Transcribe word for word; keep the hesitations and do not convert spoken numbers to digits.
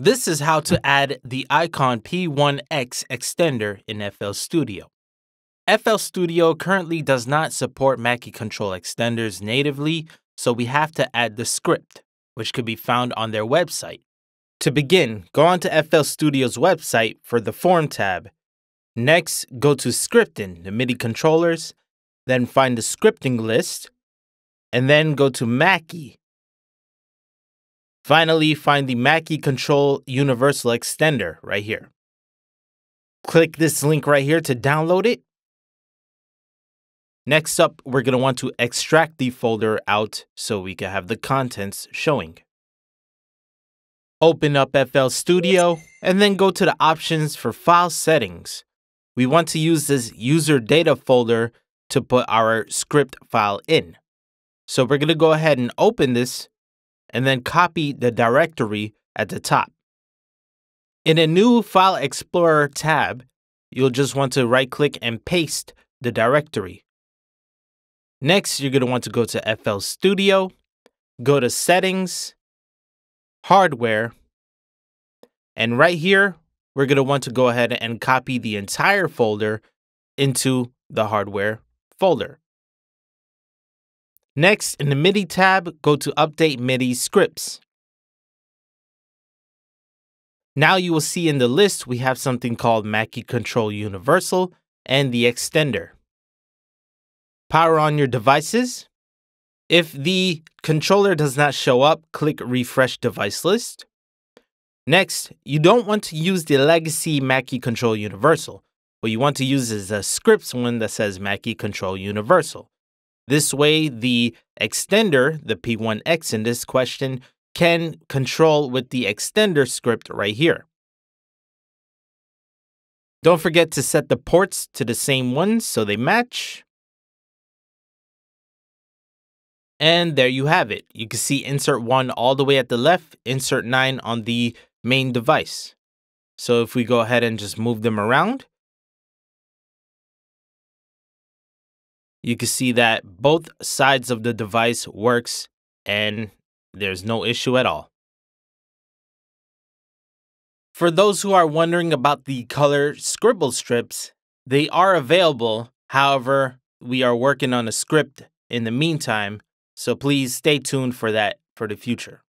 This is how to add the iCON P one X extender in F L Studio. F L Studio currently does not support Mackie Control extenders natively, so we have to add the script, which could be found on their website. To begin, go onto F L Studio's website for the Form tab. Next, go to Scripting, the MIDI controllers, then find the scripting list, and then go to Mackie. Finally, find the Mackie Control Universal Extender right here. Click this link right here to download it. Next up, we're going to want to extract the folder out so we can have the contents showing. Open up F L Studio and then go to the options for file settings. We want to use this user data folder to put our script file in. So we're going to go ahead and open this, and then copy the directory at the top. In a new File Explorer tab, you'll just want to right-click and paste the directory. Next, you're going to want to go to F L Studio, go to Settings, Hardware, and right here, we're going to want to go ahead and copy the entire folder into the Hardware folder. Next, in the MIDI tab, go to Update MIDI Scripts. Now you will see in the list we have something called Mackie Control Universal and the extender. Power on your devices. If the controller does not show up, click Refresh Device List. Next, you don't want to use the legacy Mackie Control Universal. What you want to use is a scripts one that says Mackie Control Universal. This way, the extender, the P one X in this question, can control with the extender script right here. Don't forget to set the ports to the same ones so they match. And there you have it. You can see insert one all the way at the left, insert nine on the main device. So if we go ahead and just move them around, you can see that both sides of the device works and there's no issue at all. For those who are wondering about the color scribble strips, they are available. However, we are working on a script in the meantime, so please stay tuned for that for the future.